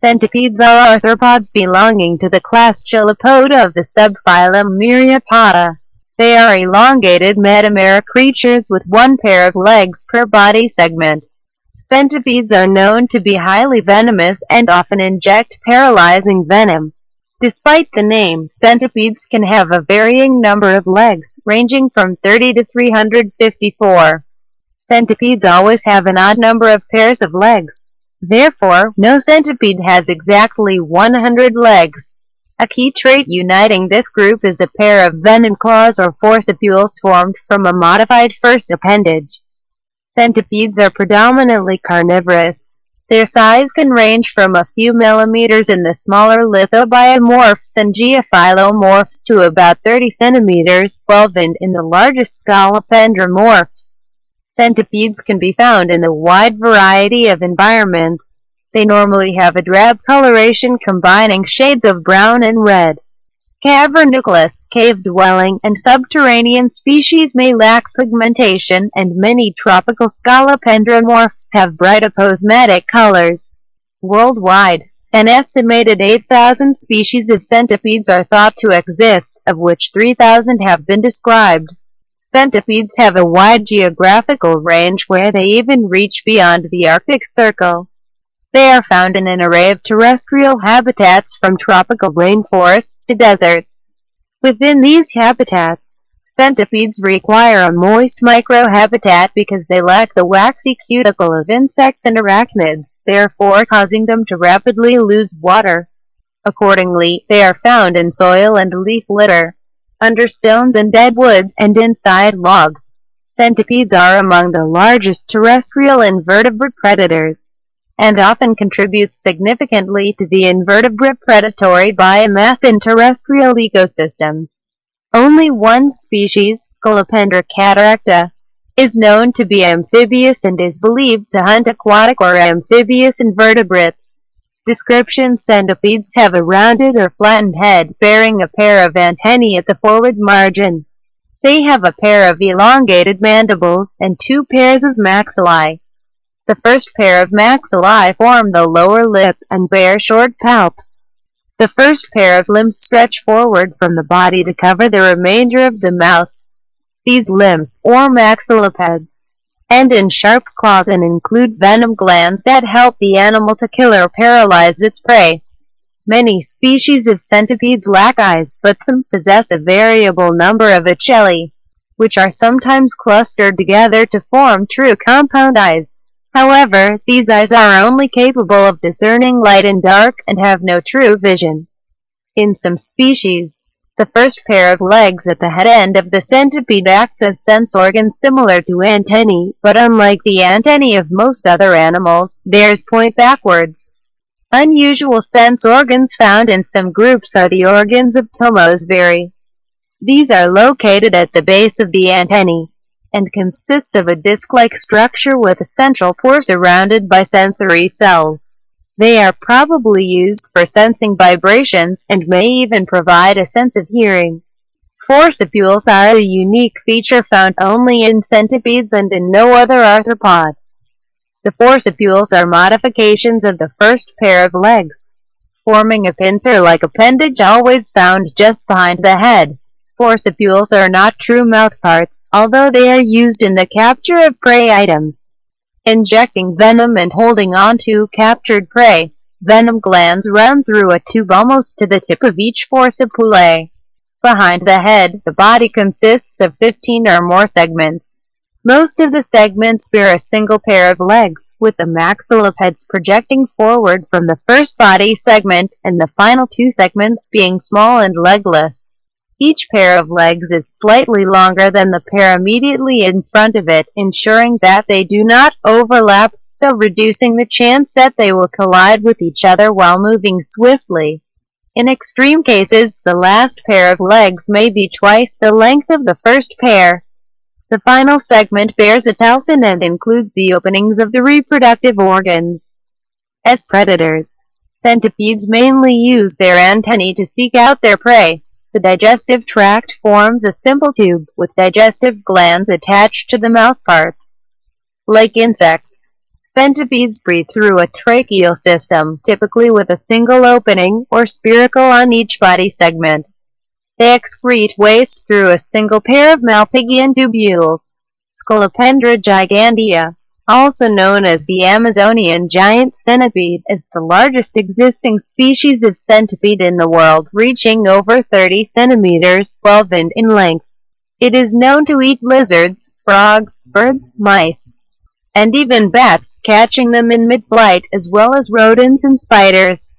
Centipedes are arthropods belonging to the class Chilopoda of the subphylum Myriapoda. They are elongated metamera creatures with one pair of legs per body segment. Centipedes are known to be highly venomous and often inject paralyzing venom. Despite the name, centipedes can have a varying number of legs, ranging from 30 to 354. Centipedes always have an odd number of pairs of legs. Therefore, no centipede has exactly 100 legs. A key trait uniting this group is a pair of venom claws or forcipules formed from a modified first appendage. Centipedes are predominantly carnivorous. Their size can range from a few millimeters in the smaller lithobiomorphs and geophyllomorphs to about 30 centimeters, 12 in the largest scolopendromorphs. Centipedes can be found in a wide variety of environments. They normally have a drab coloration combining shades of brown and red. Caverniculous, cave-dwelling, and subterranean species may lack pigmentation, and many tropical scolopendromorphs have bright aposematic colors. Worldwide, an estimated 8,000 species of centipedes are thought to exist, of which 3,000 have been described. Centipedes have a wide geographical range where they even reach beyond the Arctic Circle. They are found in an array of terrestrial habitats from tropical rainforests to deserts. Within these habitats, centipedes require a moist microhabitat because they lack the waxy cuticle of insects and arachnids, therefore causing them to rapidly lose water. Accordingly, they are found in soil and leaf litter, under stones and dead wood, and inside logs. Centipedes are among the largest terrestrial invertebrate predators, and often contributes significantly to the invertebrate predatory biomass in terrestrial ecosystems. Only one species, Scolopendra cataracta, is known to be amphibious and is believed to hunt aquatic or amphibious invertebrates. Description: centipedes have a rounded or flattened head bearing a pair of antennae at the forward margin. They have a pair of elongated mandibles and two pairs of maxillae. The first pair of maxillae form the lower lip and bear short palps. The first pair of limbs stretch forward from the body to cover the remainder of the mouth. These limbs, or maxillipeds, end in sharp claws and include venom glands that help the animal to kill or paralyze its prey. Many species of centipedes lack eyes, but some possess a variable number of ocelli, which are sometimes clustered together to form true compound eyes. However, these eyes are only capable of discerning light and dark and have no true vision. In some species, the first pair of legs at the head end of the centipede acts as sense organs similar to antennae, but unlike the antennae of most other animals, theirs point backwards. Unusual sense organs found in some groups are the organs of Tomosvary. These are located at the base of the antennae and consist of a disc-like structure with a central pore surrounded by sensory cells. They are probably used for sensing vibrations and may even provide a sense of hearing. Forcipules are a unique feature found only in centipedes and in no other arthropods. The forcipules are modifications of the first pair of legs, forming a pincer-like appendage always found just behind the head. Forcipules are not true mouthparts, although they are used in the capture of prey items. Injecting venom and holding onto captured prey, venom glands run through a tube almost to the tip of each forcipule. Behind the head, the body consists of 15 or more segments. Most of the segments bear a single pair of legs, with the maxillipeds projecting forward from the first body segment and the final two segments being small and legless. Each pair of legs is slightly longer than the pair immediately in front of it, ensuring that they do not overlap, so reducing the chance that they will collide with each other while moving swiftly. In extreme cases, the last pair of legs may be twice the length of the first pair. The final segment bears a telson and includes the openings of the reproductive organs. As predators, centipedes mainly use their antennae to seek out their prey. The digestive tract forms a simple tube with digestive glands attached to the mouthparts. Like insects, Centipedes breathe through a tracheal system, typically with a single opening or spiracle on each body segment. They excrete waste through a single pair of Malpighian tubules. Scolopendra gigantea, also known as the Amazonian giant centipede, is the largest existing species of centipede in the world, reaching over 30 centimeters (12 inches) in length. It is known to eat lizards, frogs, birds, mice, and even bats, catching them in mid-flight, as well as rodents and spiders.